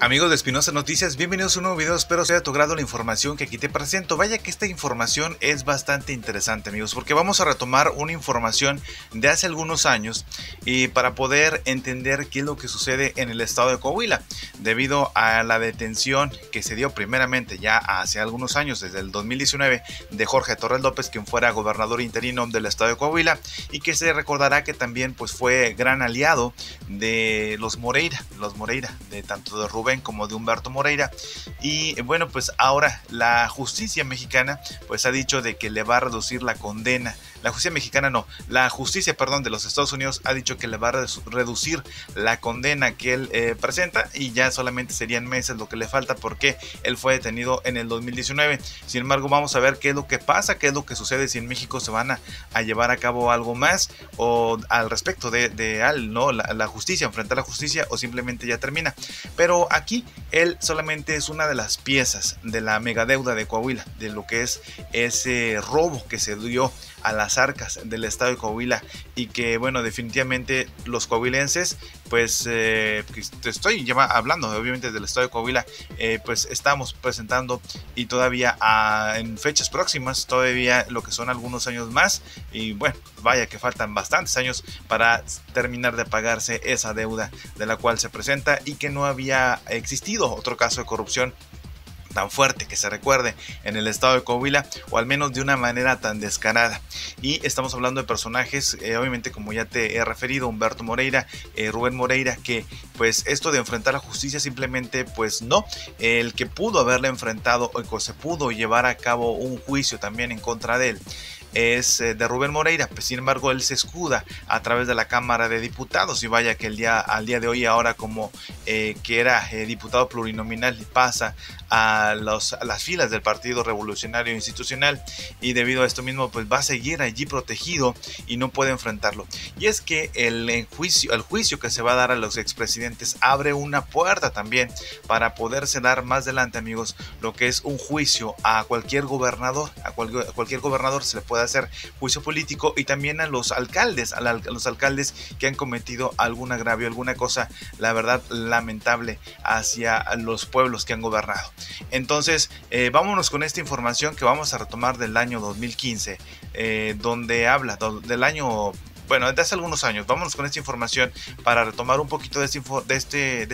Amigos de Espinosa Noticias, bienvenidos a un nuevo video, espero sea de tu agrado la información que aquí te presento. Vaya que esta información es bastante interesante, amigos, porque vamos a retomar una información de hace algunos años y para poder entender qué es lo que sucede en el estado de Coahuila, debido a la detención que se dio primeramente ya hace algunos años, desde el 2019, de Jorge Torres López, quien fuera gobernador interino del estado de Coahuila y que se recordará que también pues fue gran aliado de los Moreira, de tanto de Rubén como de Humberto Moreira. Y bueno, pues ahora la justicia mexicana pues ha dicho de que le va a reducir la condena. La justicia de los Estados Unidos ha dicho que le va a reducir la condena que él presenta y ya solamente serían meses lo que le falta porque él fue detenido en el 2019. Sin embargo, vamos a ver qué es lo que pasa, qué es lo que sucede, si en México se van a llevar a cabo algo más o al respecto de la justicia, enfrentar la justicia o simplemente ya termina. Pero aquí él solamente es una de las piezas de la megadeuda de Coahuila, de lo que es ese robo que se dio a las arcas del estado de Coahuila y que bueno, definitivamente los coahuilenses pues te estoy ya hablando obviamente del estado de Coahuila, pues estamos presentando y todavía en fechas próximas todavía lo que son algunos años más y bueno, vaya que faltan bastantes años para terminar de pagarse esa deuda de la cual se presenta y que no había existido otro caso de corrupción tan fuerte que se recuerde en el estado de Coahuila, o al menos de una manera tan descarada. Y estamos hablando de personajes, obviamente como ya te he referido, Humberto Moreira, Rubén Moreira, que pues esto de enfrentar la justicia simplemente pues no, el que pudo haberle enfrentado o que se pudo llevar a cabo un juicio también en contra de él es de Rubén Moreira, pues sin embargo él se escuda a través de la Cámara de Diputados y vaya que al día de hoy ahora como que era diputado plurinominal pasa a las filas del Partido Revolucionario Institucional y debido a esto mismo pues va a seguir allí protegido y no puede enfrentarlo. Y es que el juicio que se va a dar a los expresidentes abre una puerta también para poderse dar más adelante, amigos, lo que es un juicio a cualquier gobernador, a cualquier gobernador se le puede hacer juicio político y también a los alcaldes, a los alcaldes que han cometido algún agravio, alguna cosa, la verdad, lamentable hacia los pueblos que han gobernado. Entonces, vámonos con esta información que vamos a retomar del año 2015, donde habla del año... Bueno, desde hace algunos años, vámonos con esta información para retomar un poquito de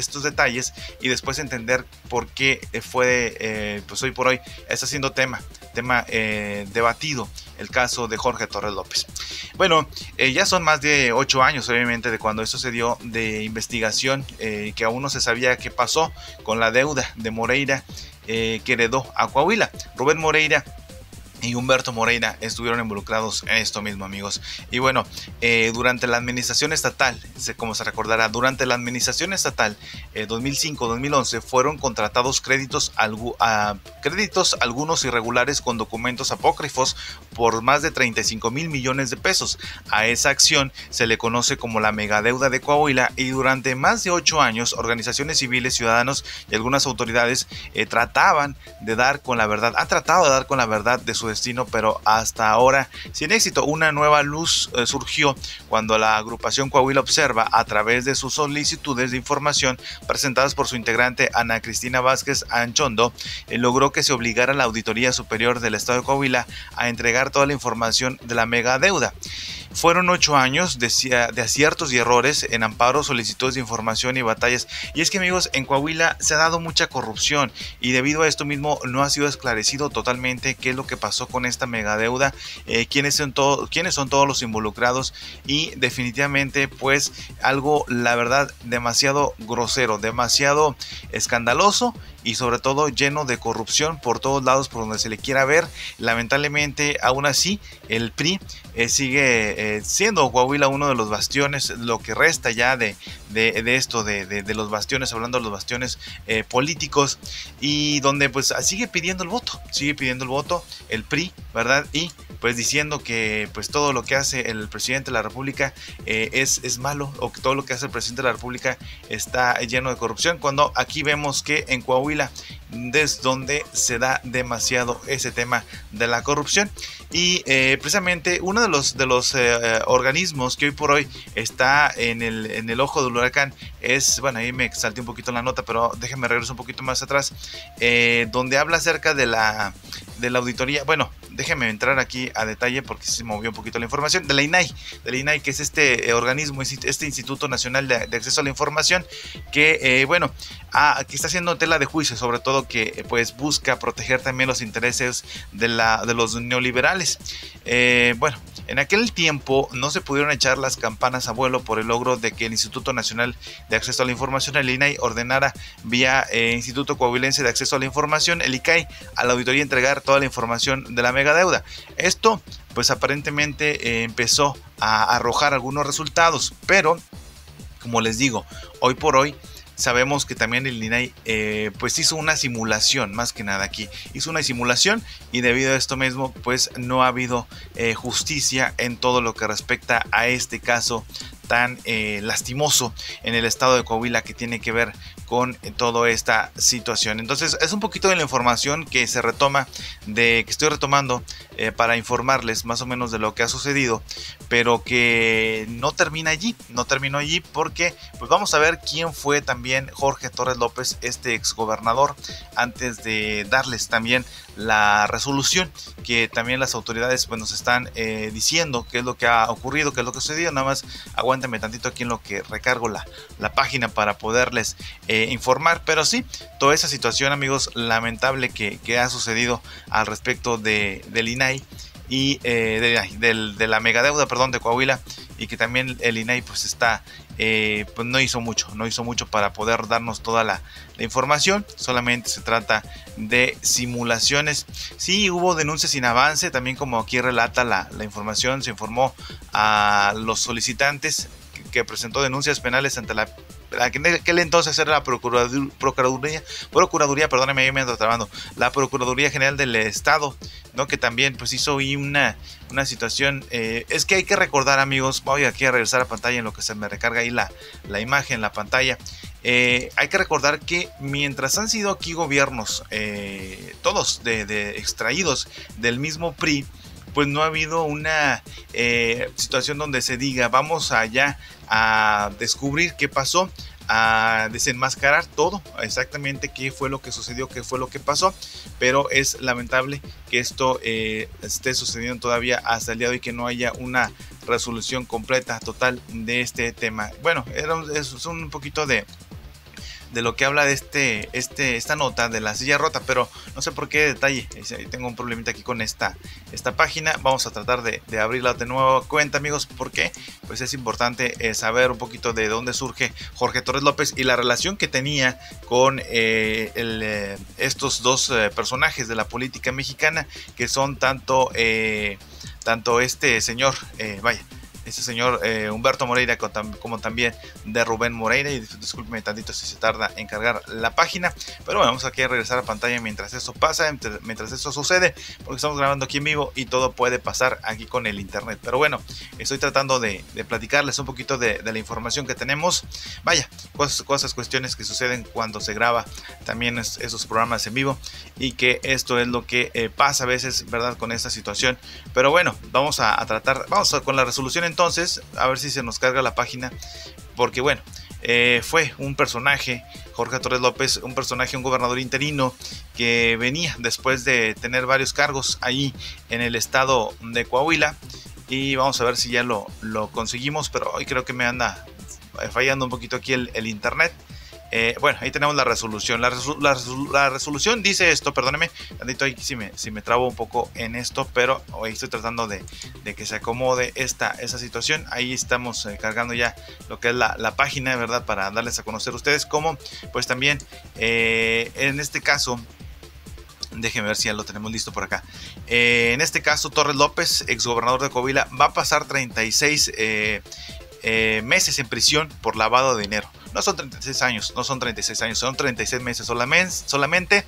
estos detalles y después entender por qué fue, pues hoy por hoy, está siendo tema debatido el caso de Jorge Torres López. Bueno, ya son más de 8 años obviamente de cuando esto se dio de investigación, que aún no se sabía qué pasó con la deuda de Moreira que heredó a Coahuila. Rubén Moreira y Humberto Moreira estuvieron involucrados en esto mismo, amigos. Y bueno, durante la administración estatal, como se recordará, durante la administración estatal 2005-2011 fueron contratados créditos algunos irregulares con documentos apócrifos por más de 35,000 millones de pesos. A esa acción se le conoce como la megadeuda de Coahuila y durante más de 8 años organizaciones civiles, ciudadanos y algunas autoridades han tratado de dar con la verdad de su destino, pero hasta ahora sin éxito. Una nueva luz surgió cuando la agrupación Coahuila Observa, a través de sus solicitudes de información presentadas por su integrante Ana Cristina Vázquez Anchondo, logró que se obligara a la Auditoría Superior del Estado de Coahuila a entregar toda la información de la megadeuda. Fueron 8 años de aciertos y errores en amparos, solicitudes de información y batallas. Y es que, amigos, en Coahuila se ha dado mucha corrupción y debido a esto mismo no ha sido esclarecido totalmente qué es lo que pasó con esta megadeuda, quiénes son todos los involucrados y definitivamente pues algo, la verdad, demasiado grosero, demasiado escandaloso y sobre todo lleno de corrupción por todos lados por donde se le quiera ver. Lamentablemente, aún así, el PRI sigue siendo Coahuila uno de los bastiones, lo que resta ya de los bastiones, hablando de los bastiones políticos, y donde pues sigue pidiendo el voto el PRI, ¿verdad? Y pues diciendo que pues todo lo que hace el presidente de la República es malo, o que todo lo que hace el presidente de la República está lleno de corrupción, cuando aquí vemos que en Coahuila desde donde se da demasiado ese tema de la corrupción. Y precisamente uno de los organismos que hoy por hoy está en el ojo del huracán es, bueno, ahí me salté un poquito en la nota, pero déjenme regreso un poquito más atrás, donde habla acerca de la auditoría. Bueno, déjenme entrar aquí a detalle porque se movió un poquito la información, de la INAI, que es este organismo, este Instituto Nacional de Acceso a la Información, que bueno, que está haciendo tela de juicio, sobre todo que pues busca proteger también los intereses de los neoliberales. Bueno, en aquel tiempo no se pudieron echar las campanas a vuelo por el logro de que el Instituto Nacional de Acceso a la Información, el INAI, ordenara vía Instituto Coahuilense de Acceso a la Información, el ICAI, a la auditoría entregar toda la información de la mega deuda. Esto pues aparentemente empezó a arrojar algunos resultados, pero como les digo, hoy por hoy sabemos que también el INAI pues hizo una simulación, más que nada aquí hizo una simulación, y debido a esto mismo pues no ha habido justicia en todo lo que respecta a este caso tan lastimoso en el estado de Coahuila, que tiene que ver con toda esta situación. Entonces es un poquito de la información que se retoma, que estoy retomando para informarles más o menos de lo que ha sucedido, pero que no terminó allí, porque pues vamos a ver quién fue también Jorge Torres López, este exgobernador, antes de darles también la resolución que también las autoridades pues nos están diciendo qué es lo que ha ocurrido, qué es lo que ha sucedido. Nada más aguántame tantito aquí en lo que recargo la página para poderles informar. Pero sí, toda esa situación, amigos, lamentable que ha sucedido al respecto del INAI y de la megadeuda, perdón, de Coahuila, y que también el INAI pues está pues no hizo mucho para poder darnos toda la información. Solamente se trata de simulaciones. Sí, hubo denuncias sin avance, también como aquí relata la información. Se informó a los solicitantes que presentó denuncias penales ante en aquel entonces era la Procuraduría General del Estado, ¿no? Que también pues hizo una situación, es que hay que recordar, amigos, voy aquí a regresar a pantalla en lo que se me recarga ahí la imagen, la pantalla. Hay que recordar que mientras han sido aquí gobiernos, todos extraídos del mismo PRI, pues no ha habido una situación donde se diga vamos allá a descubrir qué pasó, a desenmascarar todo, exactamente qué fue lo que sucedió, qué fue lo que pasó. Pero es lamentable que esto esté sucediendo todavía hasta el día de hoy, que no haya una resolución completa, total, de este tema. Bueno, es un poquito de lo que habla de esta nota de la silla rota, pero no sé por qué detalle, tengo un problemita aquí con esta página. Vamos a tratar de abrirla de nuevo cuenta, amigos, porque pues es importante saber un poquito de dónde surge Jorge Torres López y la relación que tenía con estos dos personajes de la política mexicana, que son tanto este señor, este señor Humberto Moreira, como también de Rubén Moreira. Y discúlpeme tantito si se tarda en cargar la página, pero bueno, vamos aquí a regresar a pantalla mientras eso pasa, mientras eso sucede, porque estamos grabando aquí en vivo y todo puede pasar aquí con el internet. Pero bueno, estoy tratando de platicarles un poquito de la información que tenemos. Vaya, cuestiones que suceden cuando se graba también esos programas en vivo, y que esto es lo que pasa a veces, ¿verdad?, con esta situación. Pero bueno, vamos a tratar, con la resolución. Entonces, a ver si se nos carga la página, porque bueno, fue un personaje, Jorge Torres López, un gobernador interino, que venía después de tener varios cargos ahí en el estado de Coahuila. Y vamos a ver si ya lo conseguimos, pero hoy creo que me anda fallando un poquito aquí el internet. Bueno, ahí tenemos la resolución. La resolución dice esto, perdóneme, tantito ahí si me trabo un poco en esto, pero ahí estoy tratando de que se acomode esa situación. Ahí estamos cargando ya lo que es la página, ¿verdad?, para darles a conocer a ustedes cómo, pues también, en este caso... Déjenme ver si ya lo tenemos listo por acá. En este caso, Torres López, exgobernador de Coahuila, va a pasar 36 meses en prisión por lavado de dinero. No son 36 años, no son 36 años, son 36 meses solamente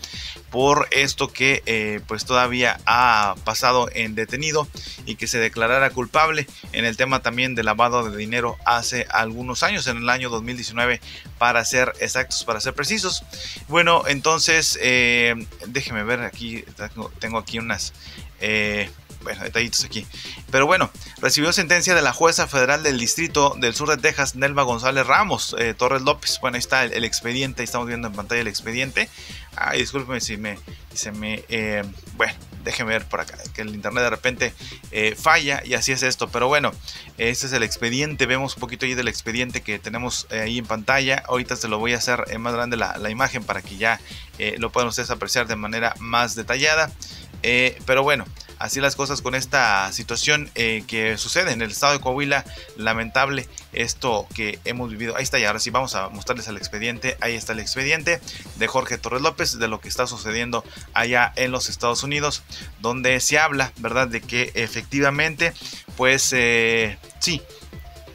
por esto que pues todavía ha pasado en detenido y que se declarara culpable en el tema también de lavado de dinero hace algunos años, en el año 2019 para ser exactos, para ser precisos. Bueno, entonces déjeme ver aquí, tengo aquí unas... bueno, detallitos aquí. Pero bueno, recibió sentencia de la jueza federal del distrito del sur de Texas, Nelva González Ramos, Torres López. Bueno, ahí está el expediente, ahí estamos viendo en pantalla el expediente. Ay, discúlpeme si me... bueno, déjenme ver por acá, que el internet de repente falla y así es esto. Pero bueno, este es el expediente, vemos un poquito ahí del expediente que tenemos ahí en pantalla. Ahorita se lo voy a hacer más grande la imagen para que ya lo puedan ustedes apreciar de manera más detallada. Pero bueno, así las cosas con esta situación que sucede en el estado de Coahuila. Lamentable esto que hemos vivido. Ahí está, y ahora sí vamos a mostrarles el expediente. Ahí está el expediente de Jorge Torres López, de lo que está sucediendo allá en los Estados Unidos, donde se habla, ¿verdad?, de que efectivamente, pues sí,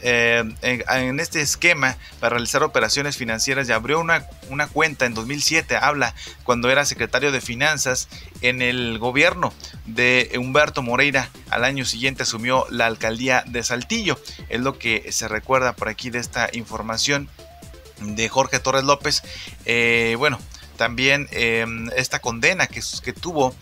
en este esquema para realizar operaciones financieras, ya abrió una cuenta en 2007, habla cuando era secretario de Finanzas en el gobierno de Humberto Moreira. Al año siguiente asumió la alcaldía de Saltillo, es lo que se recuerda por aquí de esta información de Jorge Torres López. Bueno, también esta condena que tuvo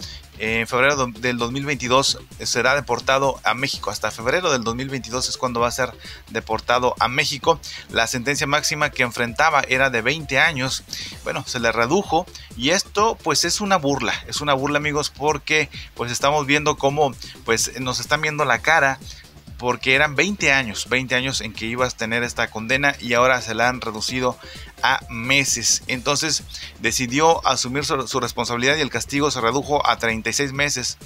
en febrero del 2022, será deportado a México. Hasta febrero del 2022 es cuando va a ser deportado a México. La sentencia máxima que enfrentaba era de 20 años. Bueno, se le redujo y esto pues es una burla, amigos, porque pues estamos viendo cómo pues nos están viendo la cara, porque eran 20 años en que ibas a tener esta condena y ahora se la han reducido a meses. Entonces decidió asumir su responsabilidad y el castigo se redujo a 36 meses.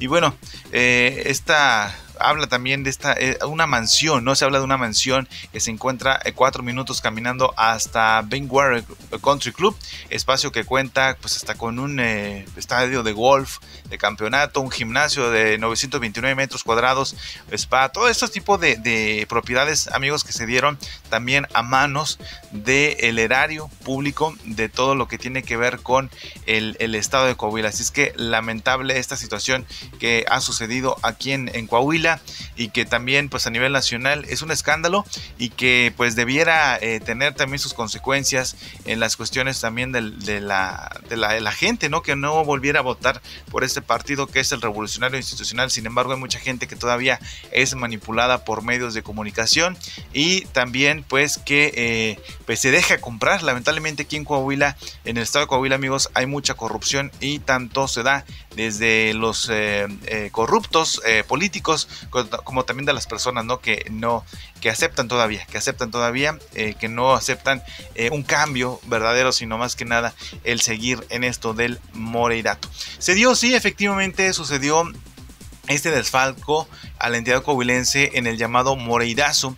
Y bueno, esta... habla también de esta una mansión, ¿no? Se habla de una mansión que se encuentra 4 minutos caminando hasta Bengal Country Club, espacio que cuenta pues hasta con un estadio de golf, de campeonato, un gimnasio de 929 metros cuadrados, spa, todo este tipo de propiedades, amigos, que se dieron también a manos del erario público de todo lo que tiene que ver con el estado de Coahuila. Así es que lamentable esta situación que ha sucedido aquí en Coahuila, y que también pues a nivel nacional es un escándalo y que pues debiera tener también sus consecuencias en las cuestiones también de la gente, ¿no? Que no volviera a votar por este partido que es el revolucionario institucional. Sin embargo, hay mucha gente que todavía es manipulada por medios de comunicación y también pues que pues se deja comprar. Lamentablemente aquí en Coahuila, en el estado de Coahuila, amigos, hay mucha corrupción y tanto se da desde los corruptos políticos como también de las personas, ¿no? Que aceptan todavía, que no aceptan un cambio verdadero, sino más que nada el seguir en esto del moreirato. Se dio, sí, efectivamente sucedió este desfalco a la entidad coahuilense en el llamado moreirazo,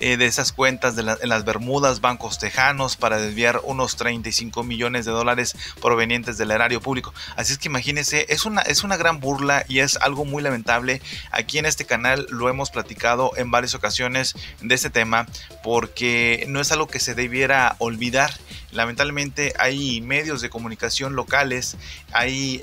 de esas cuentas en las Bermudas, bancos tejanos, para desviar unos 35 millones de dólares provenientes del erario público. Así es que imagínense, es una gran burla y es algo muy lamentable. Aquí en este canal lo hemos platicado en varias ocasiones de este tema, porque no es algo que se debiera olvidar. Lamentablemente hay medios de comunicación locales, hay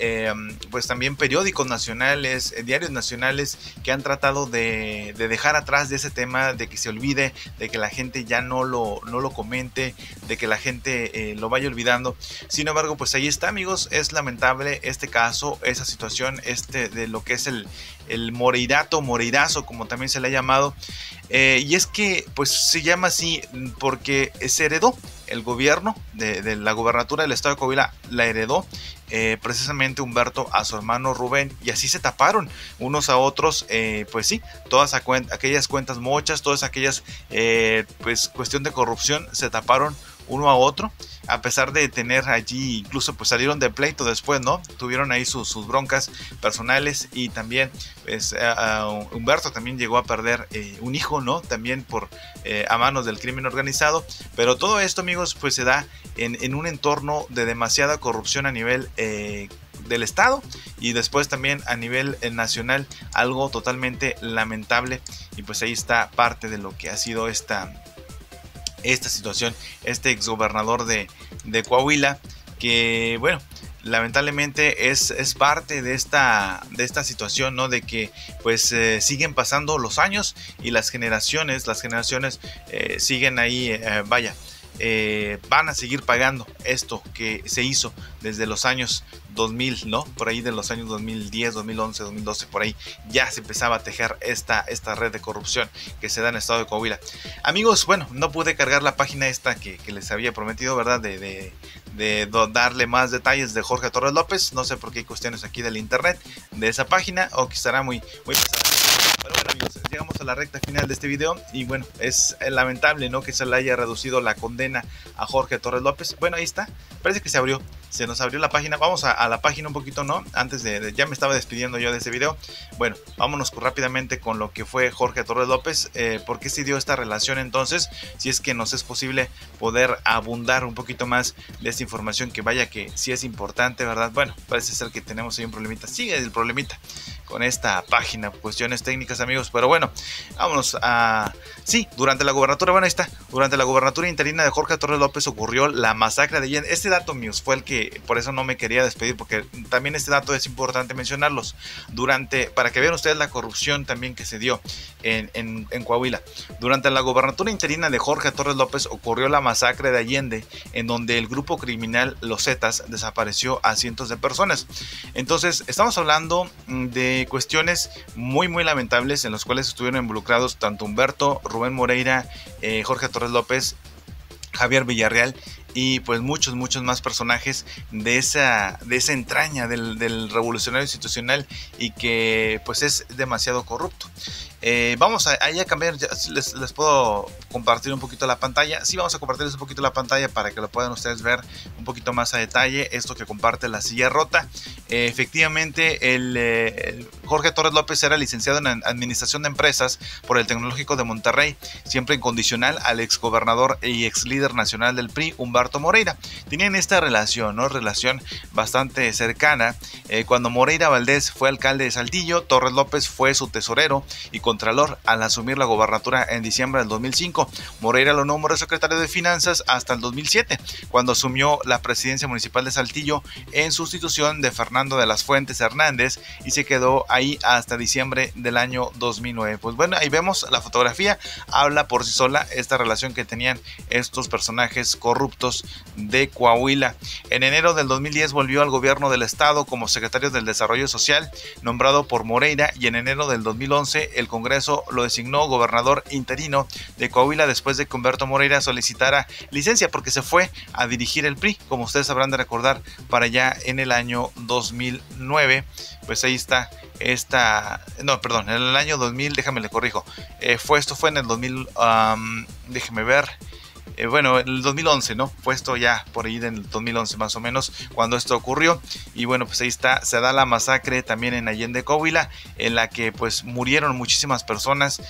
pues también periódicos nacionales, diarios nacionales que han tratado de dejar atrás de ese tema, de que se olvide, de que la gente ya no lo comente, de que la gente lo vaya olvidando. Sin embargo, pues ahí está, amigos, es lamentable este caso, esa situación de lo que es el moreirato, moreirazo, como también se le ha llamado. Y es que pues se llama así porque se heredó el gobierno de la gubernatura del estado de Coahuila, la heredó precisamente Humberto a su hermano Rubén, y así se taparon unos a otros, pues sí, todas aquellas cuentas mochas, todas aquellas pues cuestión de corrupción, se taparon uno a otro, a pesar de tener allí, incluso pues salieron de pleito después, ¿no? Tuvieron ahí sus broncas personales y también pues, Humberto también llegó a perder un hijo, ¿no? También a manos del crimen organizado. Pero todo esto, amigos, pues se da en un entorno de demasiada corrupción a nivel del estado y después también a nivel nacional, algo totalmente lamentable. Y pues ahí está parte de lo que ha sido esta esta situación, este exgobernador de Coahuila, que bueno, lamentablemente es parte de esta situación, ¿no? De que pues siguen pasando los años y las generaciones siguen ahí, van a seguir pagando esto que se hizo desde los años 2000, ¿no? Por ahí de los años 2010, 2011, 2012, por ahí ya se empezaba a tejer esta red de corrupción que se da en el estado de Coahuila. Amigos, bueno, no pude cargar la página esta que les había prometido, ¿verdad? De darle más detalles de Jorge Torres López. No sé por qué hay cuestiones aquí del internet de esa página, o que estará muy, muy pesada. Pero bueno, amigos, llegamos a la recta final de este video y bueno, es lamentable, ¿no?, que se le haya reducido la condena a Jorge Torres López. Bueno, ahí está, parece que se nos abrió la página. Vamos a la página un poquito, ¿no? Antes ya me estaba despidiendo yo de este video. Bueno, vámonos rápidamente con lo que fue Jorge Torres López. ¿Por qué se dio esta relación entonces? Si es que nos es posible poder abundar un poquito más de esta información, que vaya que sí es importante, ¿verdad? Bueno, parece ser que tenemos ahí un problemita, sigue el problemita con esta página, cuestiones técnicas, amigos, pero bueno, vámonos a... Sí, durante la gubernatura, bueno, ahí está, durante la gubernatura interina de Jorge Torres López ocurrió la masacre de Allende. Este dato, amigos, fue el que, por eso no me quería despedir, porque también este dato es importante mencionarlos, para que vean ustedes la corrupción también que se dio en Coahuila. Durante la gubernatura interina de Jorge Torres López ocurrió la masacre de Allende, en donde el grupo criminal Los Zetas desapareció a cientos de personas. Entonces, estamos hablando de cuestiones muy muy lamentables en las cuales estuvieron involucrados tanto Humberto, Rubén Moreira, Jorge Torres López, Javier Villarreal y pues muchos más personajes de esa entraña del revolucionario institucional, y que pues es demasiado corrupto. Vamos a cambiar, les puedo compartir un poquito la pantalla. Sí, vamos a compartirles un poquito la pantalla para que lo puedan ustedes ver un poquito más a detalle, esto que comparte la silla rota. Efectivamente, el Jorge Torres López era licenciado en Administración de Empresas por el Tecnológico de Monterrey, siempre incondicional al exgobernador y ex líder nacional del PRI, Humberto Moreira. Tenían esta relación, ¿no? Relación bastante cercana. Cuando Moreira Valdés fue alcalde de Saltillo, Torres López fue su tesorero y contralor. Al asumir la gobernatura en diciembre del 2005, Moreira lo nombró secretario de Finanzas hasta el 2007, cuando asumió la presidencia municipal de Saltillo en sustitución de Fernando de las Fuentes Hernández, y se quedó ahí hasta diciembre del año 2009. Pues bueno, ahí vemos la fotografía, habla por sí sola esta relación que tenían estos personajes corruptos de Coahuila. En enero del 2010 volvió al gobierno del estado como secretario del Desarrollo Social, nombrado por Moreira, y en enero del 2011 el Congreso lo designó gobernador interino de Coahuila, después de que Humberto Moreira solicitara licencia porque se fue a dirigir el PRI, como ustedes habrán de recordar, para allá en el año 2009. Pues ahí está en el año 2000, déjame le corrijo, esto fue en el 2000, déjeme ver. Bueno, en el 2011, ¿no? Puesto ya por ahí del 2011 más o menos, cuando esto ocurrió. Y bueno, pues ahí está, se da la masacre también en Allende, Coahuila, en la que pues murieron muchísimas personas,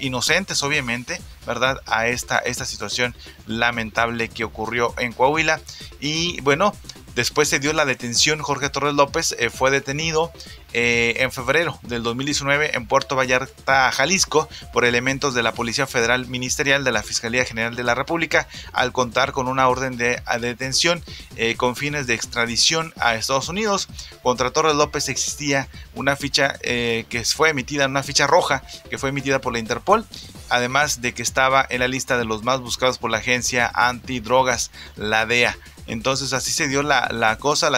inocentes obviamente, ¿verdad? A esta situación lamentable que ocurrió en Coahuila. Y bueno, después se dio la detención. Jorge Torres López fue detenido en febrero del 2019 en Puerto Vallarta, Jalisco, por elementos de la Policía Federal Ministerial de la Fiscalía General de la República, al contar con una orden de detención con fines de extradición a Estados Unidos. Contra Torres López existía una ficha roja que fue emitida por la Interpol, además de que estaba en la lista de los más buscados por la agencia antidrogas, la DEA. Entonces así se dio la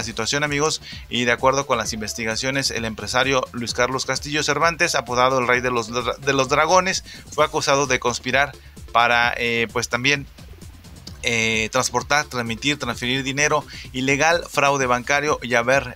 situación, amigos, y de acuerdo con las investigaciones, el empresario Luis Carlos Castillo Cervantes, apodado el Rey de los Dragones, fue acusado de conspirar para pues también transportar, transferir dinero ilegal, fraude bancario y haber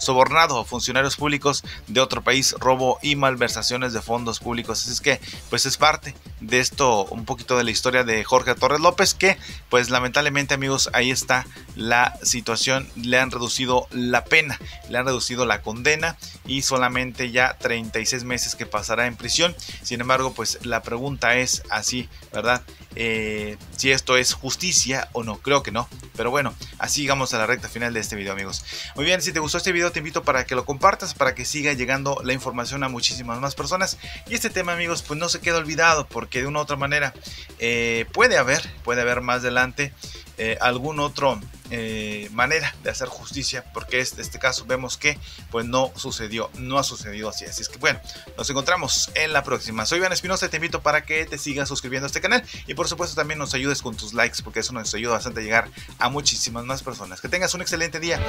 sobornado a funcionarios públicos de otro país, robo y malversaciones de fondos públicos. Así es que pues es parte de esto, un poquito de la historia de Jorge Torres López, que pues lamentablemente, amigos, ahí está la situación. Le han reducido la pena, le han reducido la condena y solamente ya 36 meses que pasará en prisión. Sin embargo, pues la pregunta es así, ¿verdad? si esto es justicia o no. Creo que no, pero bueno, así llegamos a la recta final de este video, amigos. Muy bien, si te gustó este video te invito para que lo compartas, para que siga llegando la información a muchísimas más personas. Y este tema, amigos, pues no se queda olvidado, porque de una u otra manera puede haber más adelante algún otro manera de hacer justicia, porque este caso vemos que pues no ha sucedido así. Así es que bueno, nos encontramos en la próxima. Soy Iván Espinosa, te invito para que te sigas suscribiendo a este canal y por supuesto también nos ayudes con tus likes, porque eso nos ayuda bastante a llegar a muchísimas más personas. Que tengas un excelente día.